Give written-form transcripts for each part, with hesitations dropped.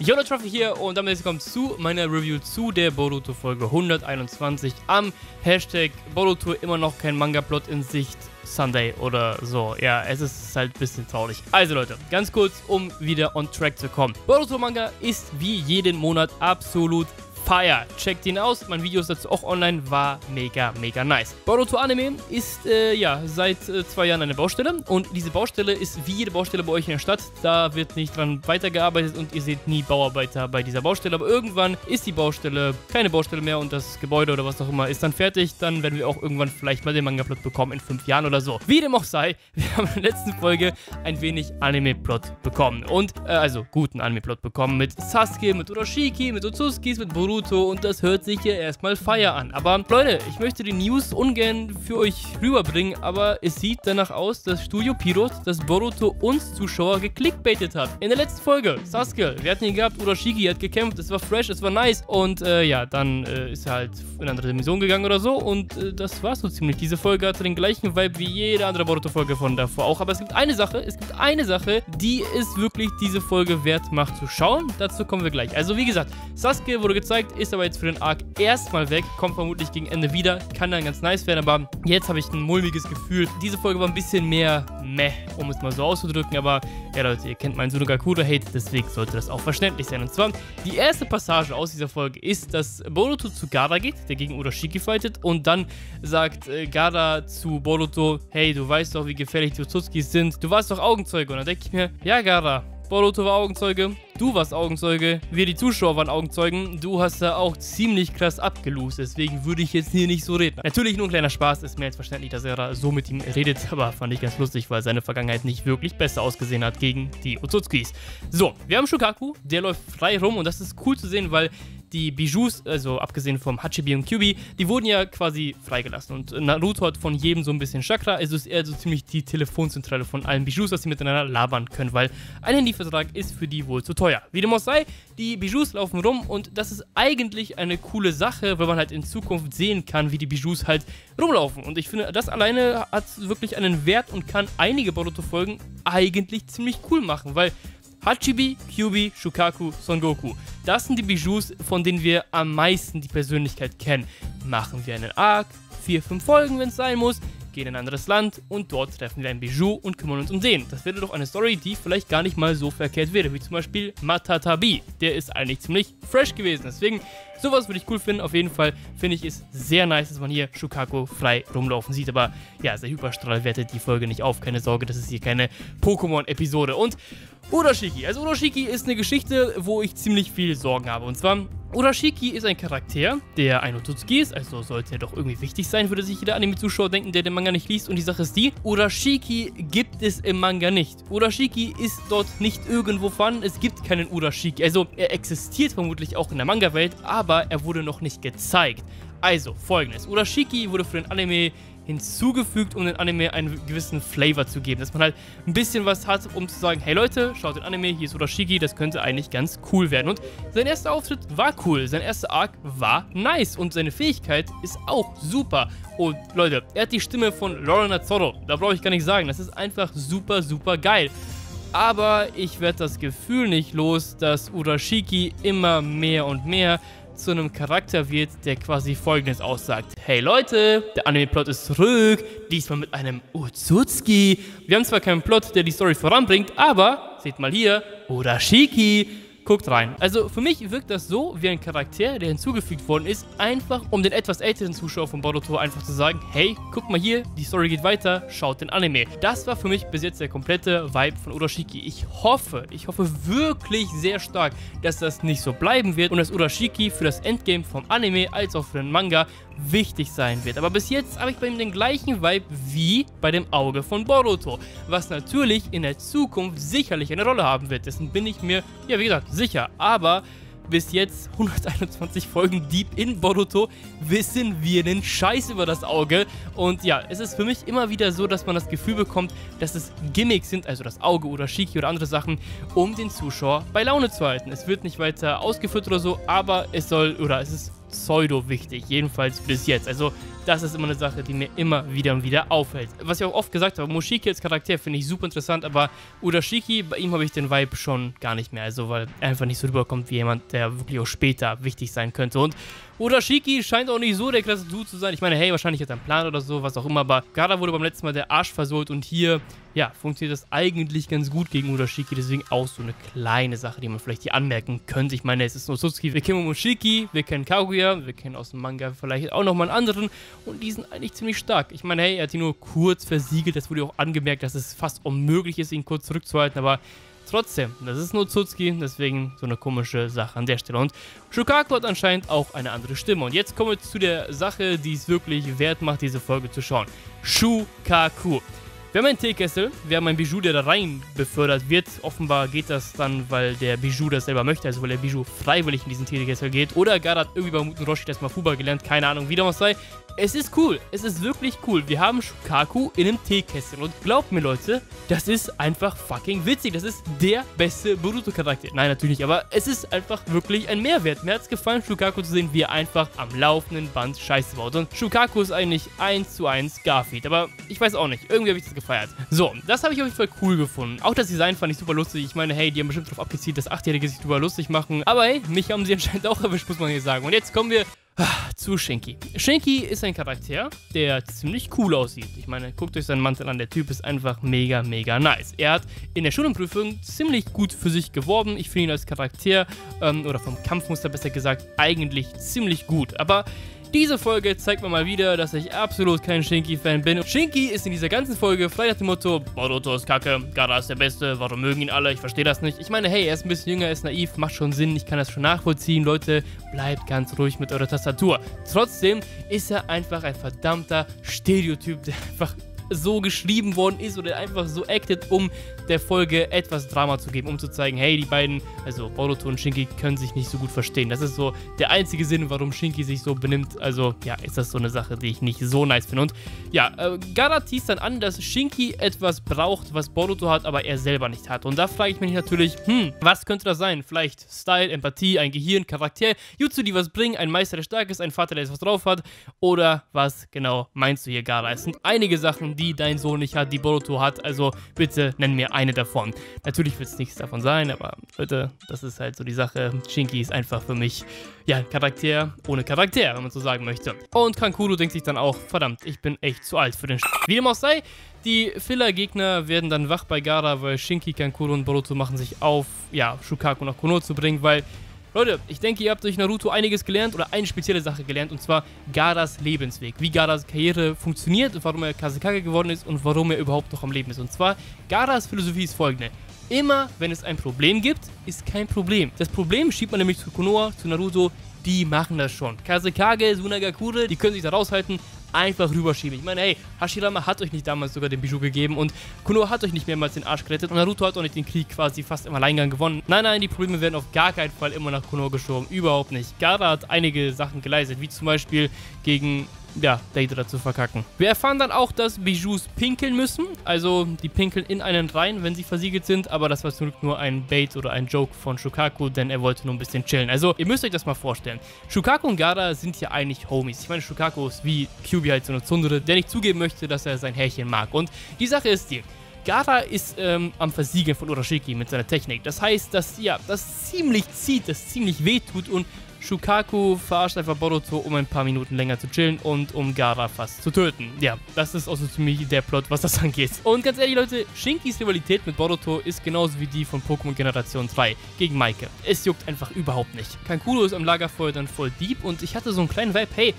Yolo Trophy hier und damit willkommen zu meiner Review zu der Boruto Folge 121 am Hashtag Boruto immer noch kein Manga-Plot in Sicht Sunday oder so. Ja, es ist halt ein bisschen traurig. Also Leute, ganz kurz, um wieder on track zu kommen. Boruto Manga ist wie jeden Monat absolut fire. Checkt ihn aus, mein Video ist dazu auch online, war mega, mega nice. Boruto Anime ist, ja, seit 2 Jahren eine Baustelle und diese Baustelle ist wie jede Baustelle bei euch in der Stadt. Da wird nicht dran weitergearbeitet und ihr seht nie Bauarbeiter bei dieser Baustelle, aber irgendwann ist die Baustelle keine Baustelle mehr und das Gebäude oder was auch immer ist dann fertig. Dann werden wir auch irgendwann vielleicht mal den Manga-Plot bekommen in 5 Jahren oder so. Wie dem auch sei, wir haben in der letzten Folge ein wenig Anime-Plot bekommen und, also guten Anime-Plot bekommen mit Sasuke, mit Urashiki, mit Otsutsukis, mit Boruto. Und das hört sich ja erstmal fire an. Aber Leute, ich möchte die News ungern für euch rüberbringen, aber es sieht danach aus, dass Studio Pierrot, das Boruto uns Zuschauer geklickbaitet hat. In der letzten Folge, Sasuke, wir hatten ihn gehabt, Urashiki hat gekämpft, es war fresh, es war nice und ja, dann ist er halt in eine andere Dimension gegangen oder so und das war's so ziemlich. Diese Folge hatte den gleichen Vibe wie jede andere Boruto-Folge von davor auch, aber es gibt eine Sache, die es wirklich diese Folge wert macht zu schauen. Dazu kommen wir gleich. Also wie gesagt, Sasuke wurde gezeigt, ist aber jetzt für den Arc erstmal weg, kommt vermutlich gegen Ende wieder, kann dann ganz nice werden, aber jetzt habe ich ein mulmiges Gefühl. Diese Folge war ein bisschen mehr meh, um es mal so auszudrücken, aber ja Leute, ihr kennt meinen Sunagakure-Hate, deswegen sollte das auch verständlich sein. Und zwar, die erste Passage aus dieser Folge ist, dass Boruto zu Gaara geht, der gegen Urashiki fightet und dann sagt Gaara zu Boruto, hey, du weißt doch, wie gefährlich die Otsutsukis sind, du warst doch Augenzeuge. Und dann denke ich mir, ja Gaara, Boruto war Augenzeuge, du warst Augenzeuge, wir die Zuschauer waren Augenzeugen, du hast da auch ziemlich krass abgelost, deswegen würde ich jetzt hier nicht so reden. Natürlich nur ein kleiner Spaß, ist mir jetzt verständlich, dass er da so mit ihm redet, aber fand ich ganz lustig, weil seine Vergangenheit nicht wirklich besser ausgesehen hat gegen die Otsutsukis. So, wir haben Shukaku, der läuft frei rum und das ist cool zu sehen, weil die Bijus, also abgesehen vom Hachibi und Kyubi, die wurden ja quasi freigelassen. Und Naruto hat von jedem so ein bisschen Chakra, also ist er so ziemlich die Telefonzentrale von allen Bijus, dass sie miteinander labern können, weil ein Handyvertrag ist für die wohl zu teuer. Wie dem auch sei, die Bijus laufen rum und das ist eigentlich eine coole Sache, weil man halt in Zukunft sehen kann, wie die Bijus halt rumlaufen. Und ich finde, das alleine hat wirklich einen Wert und kann einige Boruto-Folgen eigentlich ziemlich cool machen, weil Hachibi, Kyubi, Shukaku, Son Goku. Das sind die Bijus, von denen wir am meisten die Persönlichkeit kennen. Machen wir einen Arc, 4-5 Folgen, wenn es sein muss, gehen in ein anderes Land und dort treffen wir ein Bijou und kümmern uns um den. Das wäre doch eine Story, die vielleicht gar nicht mal so verkehrt wäre, wie zum Beispiel Matatabi. Der ist eigentlich ziemlich fresh gewesen, deswegen sowas würde ich cool finden. Auf jeden Fall finde ich es sehr nice, dass man hier Shukaku frei rumlaufen sieht. Aber ja, der Hyperstrahl wertet die Folge nicht auf. Keine Sorge, das ist hier keine Pokémon-Episode. Und Urashiki. Also Urashiki ist eine Geschichte, wo ich ziemlich viel Sorgen habe. Und zwar, Urashiki ist ein Charakter, der ein Otsutsuki ist. Also sollte er doch irgendwie wichtig sein, würde sich jeder Anime-Zuschauer denken, der den Manga nicht liest. Und die Sache ist die, Urashiki gibt es im Manga nicht. Urashiki ist dort nicht irgendwo vorhanden. Es gibt keinen Urashiki. Also er existiert vermutlich auch in der Manga-Welt, aber er wurde noch nicht gezeigt. Also, folgendes. Urashiki wurde für den Anime hinzugefügt, um den Anime einen gewissen Flavor zu geben. Dass man halt ein bisschen was hat, um zu sagen, hey Leute, schaut den Anime, hier ist Urashiki, das könnte eigentlich ganz cool werden. Und sein erster Auftritt war cool, sein erster Arc war nice und seine Fähigkeit ist auch super. Und Leute, er hat die Stimme von Roronoa Zoro, da brauche ich gar nicht sagen, das ist einfach super, super geil. Aber ich werde das Gefühl nicht los, dass Urashiki immer mehr und mehr zu einem Charakter wird, der quasi Folgendes aussagt. Hey Leute, der Anime-Plot ist zurück, diesmal mit einem Otsutsuki. Wir haben zwar keinen Plot, der die Story voranbringt, aber, seht mal hier, Urashiki, guckt rein. Also für mich wirkt das so wie ein Charakter, der hinzugefügt worden ist, einfach um den etwas älteren Zuschauer von Boruto einfach zu sagen, hey, guck mal hier, die Story geht weiter, schaut den Anime. Das war für mich bis jetzt der komplette Vibe von Urashiki. Ich hoffe wirklich sehr stark, dass das nicht so bleiben wird und dass Urashiki für das Endgame vom Anime als auch für den Manga wichtig sein wird. Aber bis jetzt habe ich bei ihm den gleichen Vibe wie bei dem Auge von Boruto, was natürlich in der Zukunft sicherlich eine Rolle haben wird. Dessen bin ich mir, ja wie gesagt, sicher, aber bis jetzt 121 Folgen deep in Boruto wissen wir den Scheiß über das Auge und ja, es ist für mich immer wieder so, dass man das Gefühl bekommt, dass es Gimmicks sind, also das Auge oder Shiki oder andere Sachen, um den Zuschauer bei Laune zu halten. Es wird nicht weiter ausgeführt oder so, aber es soll, oder es ist pseudo wichtig, jedenfalls bis jetzt. Also Das ist immer eine Sache, die mir immer wieder und wieder auffällt. Was ich auch oft gesagt habe, Mushiki als Charakter finde ich super interessant, aber Urashiki, bei ihm habe ich den Vibe schon gar nicht mehr. Also, weil er einfach nicht so rüberkommt wie jemand, der wirklich auch später wichtig sein könnte. Und Urashiki scheint auch nicht so der klasse Dude zu sein. Ich meine, hey, wahrscheinlich hat er einen Plan oder so, was auch immer. Aber Gaara wurde beim letzten Mal der Arsch versohlt und hier, ja, funktioniert das eigentlich ganz gut gegen Urashiki. Deswegen auch so eine kleine Sache, die man vielleicht hier anmerken könnte. Ich meine, es ist Otsutsuki, wir kennen Mushiki, wir kennen Kaguya, wir kennen aus dem Manga vielleicht auch nochmal einen anderen. Und die sind eigentlich ziemlich stark. Ich meine, hey, er hat ihn nur kurz versiegelt. Das wurde auch angemerkt, dass es fast unmöglich ist, ihn kurz zurückzuhalten. Aber trotzdem, das ist nur Otsutsuki, deswegen so eine komische Sache an der Stelle. Und Shukaku hat anscheinend auch eine andere Stimme. Und jetzt kommen wir zu der Sache, die es wirklich wert macht, diese Folge zu schauen. Shukaku. Wir haben einen Teekessel, wir haben einen Bijou, der da rein befördert wird. Offenbar geht das dann, weil der Bijou das selber möchte, also weil der Bijou freiwillig in diesen Teekessel geht. Oder Gaara hat irgendwie bei Muten-Roshi das mal Fuba gelernt, keine Ahnung, wie dem auch sei. Es ist cool, es ist wirklich cool. Wir haben Shukaku in einem Teekessel und glaubt mir, Leute, das ist einfach fucking witzig. Das ist der beste Boruto-Charakter. Nein, natürlich nicht, aber es ist einfach wirklich ein Mehrwert. Mir hat es gefallen, Shukaku zu sehen, wie er einfach am laufenden Band Scheiße baut. Und Shukaku ist eigentlich 1:1 Garfield, aber ich weiß auch nicht, irgendwie habe ich das gefeiert. So, das habe ich auf jeden Fall cool gefunden. Auch das Design fand ich super lustig. Ich meine, hey, die haben bestimmt darauf abgezielt, dass 8-Jährige sich drüber lustig machen. Aber hey, mich haben sie anscheinend auch erwischt, muss man hier sagen. Und jetzt kommen wir zu Shinki. Shinki ist ein Charakter, der ziemlich cool aussieht. Ich meine, guckt euch seinen Mantel an, der Typ ist einfach mega, mega nice. Er hat in der Schulenprüfung ziemlich gut für sich geworben. Ich finde ihn als Charakter, oder vom Kampfmuster besser gesagt, eigentlich ziemlich gut. Aber diese Folge zeigt mir mal wieder, dass ich absolut kein Shinki-Fan bin. Shinki ist in dieser ganzen Folge frei nach dem Motto, Boruto ist kacke, Gaara ist der Beste, warum mögen ihn alle, ich verstehe das nicht. Ich meine, hey, er ist ein bisschen jünger, er ist naiv, macht schon Sinn, ich kann das schon nachvollziehen. Leute, bleibt ganz ruhig mit eurer Tastatur. Trotzdem ist er einfach ein verdammter Stereotyp, der einfach so geschrieben worden ist oder einfach so acted, um der Folge etwas Drama zu geben, um zu zeigen, hey, die beiden, also Boruto und Shinki, können sich nicht so gut verstehen. Das ist so der einzige Sinn, warum Shinki sich so benimmt. Also, ja, ist das so eine Sache, die ich nicht so nice finde. Und ja, Gaara teast dann an, dass Shinki etwas braucht, was Boruto hat, aber er selber nicht hat. Und da frage ich mich natürlich, was könnte das sein? Vielleicht Style, Empathie, ein Gehirn, Charakter, Jutsu, die was bringen, ein Meister, der stark ist, ein Vater, der etwas drauf hat, oder was genau meinst du hier, Gaara? Es sind einige Sachen, die dein Sohn nicht hat, die Boruto hat, also bitte nenn mir eine davon. Natürlich wird es nichts davon sein, aber Leute, das ist halt so die Sache. Shinki ist einfach für mich, ja, Charakter ohne Charakter, wenn man so sagen möchte. Und Kankuro denkt sich dann auch, verdammt, ich bin echt zu alt für den Wie dem auch sei, die Filler-Gegner werden dann wach bei Gaara, weil Shinki, Kankuro und Boruto machen sich auf, ja, Shukaku nach Konoha zu bringen, weil Leute, ich denke, ihr habt durch Naruto einiges gelernt oder eine spezielle Sache gelernt, und zwar Gaaras Lebensweg, wie Gaaras Karriere funktioniert und warum er Kasekage geworden ist und warum er überhaupt noch am Leben ist. Und zwar, Gaaras Philosophie ist folgende. Immer, wenn es ein Problem gibt, ist kein Problem. Das Problem schiebt man nämlich zu Konoha, zu Naruto, die machen das schon. Kasekage, Sunagakure, die können sich da raushalten, einfach rüberschieben. Ich meine, hey, Hashirama hat euch nicht damals sogar den Bijou gegeben und Konoha hat euch nicht mehrmals den Arsch gerettet und Naruto hat auch nicht den Krieg quasi fast im Alleingang gewonnen. Nein, nein, die Probleme werden auf gar keinen Fall immer nach Konoha geschoben. Überhaupt nicht. Gaara hat einige Sachen geleistet, wie zum Beispiel gegen, ja, Deidara zu verkacken. Wir erfahren dann auch, dass Bijous pinkeln müssen, also die pinkeln in einen rein, wenn sie versiegelt sind, aber das war zum Glück nur ein Bait oder ein Joke von Shukaku, denn er wollte nur ein bisschen chillen. Also, ihr müsst euch das mal vorstellen. Shukaku und Gaara sind hier eigentlich Homies. Ich meine, Shukaku ist wie Kyubi halt so eine Tsundere, der nicht zugeben möchte, dass er sein Herrchen mag. Und die Sache ist die, Gaara ist am Versiegeln von Urashiki mit seiner Technik. Das heißt, dass, ja, das ziemlich zieht, das ziemlich wehtut und Shukaku verarscht einfach Boruto, um ein paar Minuten länger zu chillen und um Gaara fast zu töten. Ja, das ist auch so ziemlich der Plot, was das angeht. Und ganz ehrlich, Leute, Shinkis Rivalität mit Boruto ist genauso wie die von Pokémon Generation 3 gegen Maike. Es juckt einfach überhaupt nicht. Kankuro ist am Lagerfeuer dann voll deep und ich hatte so einen kleinen Vibe, hey,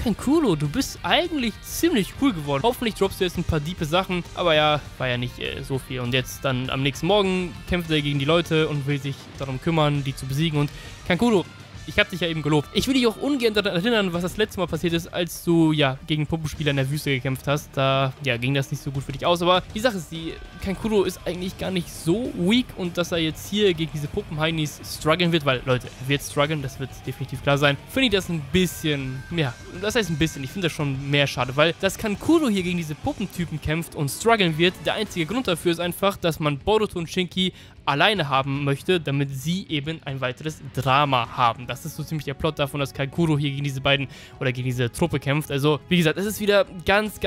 Kankuro, du bist eigentlich ziemlich cool geworden. Hoffentlich droppst du jetzt ein paar diepe Sachen, aber ja, war ja nicht so viel. Und jetzt dann am nächsten Morgen kämpft er gegen die Leute und will sich darum kümmern, die zu besiegen. Und Kankuro, ich habe dich ja eben gelobt. Ich will dich auch ungern daran erinnern, was das letzte Mal passiert ist, als du, ja, gegen Puppenspieler in der Wüste gekämpft hast. Da, ja, ging das nicht so gut für dich aus. Aber die Sache ist, die Kankuro ist eigentlich gar nicht so weak und dass er jetzt hier gegen diese Puppenheinis strugglen wird, weil, Leute, er wird strugglen, das wird definitiv klar sein. Finde ich das ein bisschen, ja, das heißt ein bisschen, ich finde das schon mehr schade, weil dass Kankuro hier gegen diese Puppentypen kämpft und strugglen wird, der einzige Grund dafür ist einfach, dass man Boruto und Shinki alleine haben möchte, damit sie eben ein weiteres Drama haben. Das ist so ziemlich der Plot davon, dass Kankuro hier gegen diese beiden oder gegen diese Truppe kämpft. Also, wie gesagt, es ist wieder ganz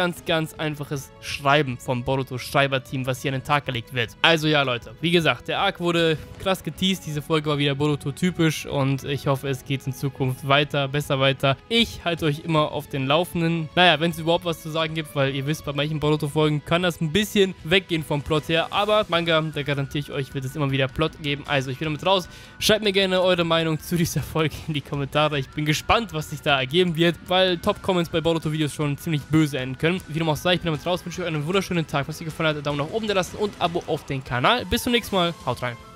einfaches Schreiben vom Boruto-Schreiberteam, was hier an den Tag gelegt wird. Also ja, Leute, wie gesagt, der Arc wurde krass geteased, diese Folge war wieder Boruto-typisch und ich hoffe, es geht in Zukunft weiter, besser weiter. Ich halte euch immer auf den Laufenden. Naja, wenn es überhaupt was zu sagen gibt, weil ihr wisst, bei manchen Boruto-Folgen kann das ein bisschen weggehen vom Plot her, aber Manga, da garantiere ich euch, wird es immer wieder Plot geben. Also, ich bin damit raus. Schreibt mir gerne eure Meinung zu dieser Folge in die Kommentare. Ich bin gespannt, was sich da ergeben wird, weil Top-Comments bei Boruto-Videos schon ziemlich böse enden können. Wie dem auch sei, ich bin damit raus. Wünsche euch einen wunderschönen Tag. Was euch gefallen hat, Daumen nach oben da lassen und Abo auf den Kanal. Bis zum nächsten Mal. Haut rein.